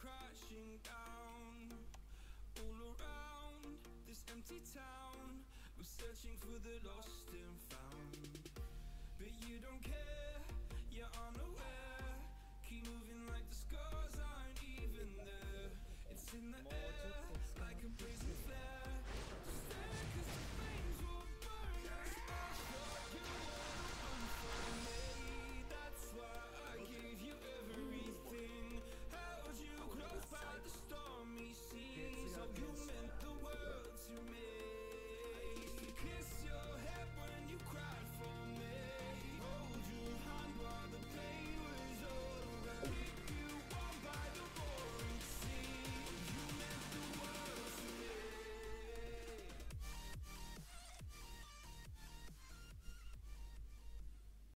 crashing down all around this empty town. I'm searching for the lost and found, but you don't care, you're unaware. Keep moving like the scars aren't even there. It's in the air.